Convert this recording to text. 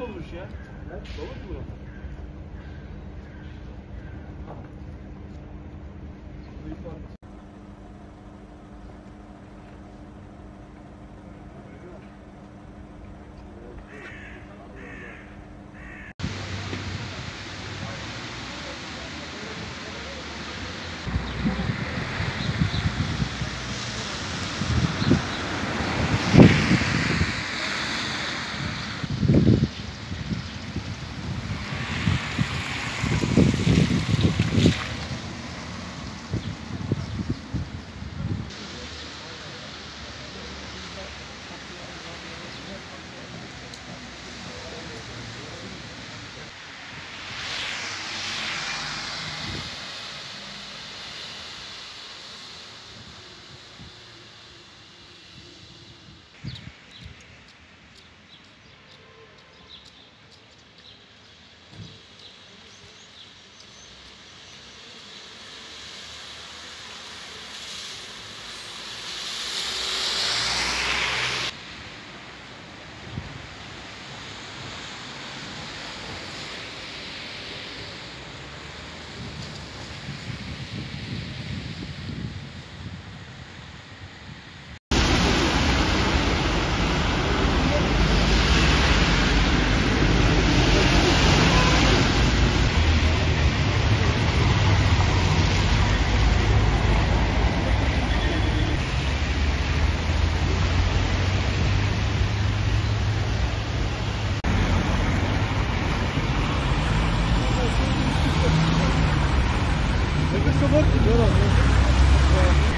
balık bulmuş ya. Evet. Balık mı? It's a lot to do.